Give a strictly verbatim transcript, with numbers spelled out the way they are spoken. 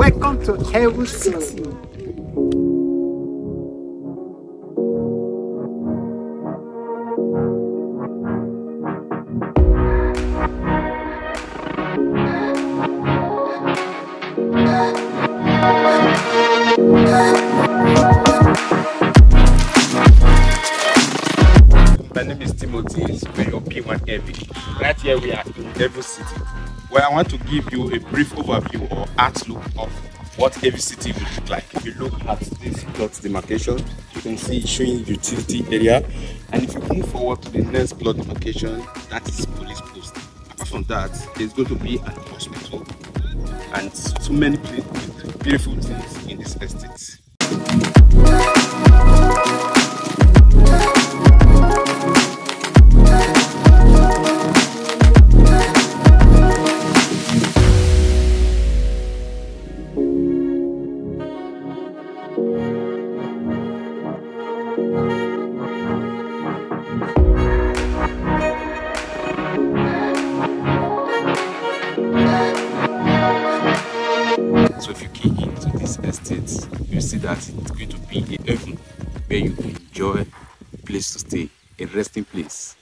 Welcome to Haven City. My name is Timothy P one L V. Right here we are in Haven City, where I want to give you a brief overview or outlook of what Haven City will look like. If you look at this plot demarcation, you can see it's showing utility area, and if you move forward to the next plot demarcation, that is police post. Apart from that, there's going to be an hospital and so many beautiful things in this estate. So if you key into this estate, you see that it's going to be a heaven where you enjoy a place to stay, a resting place.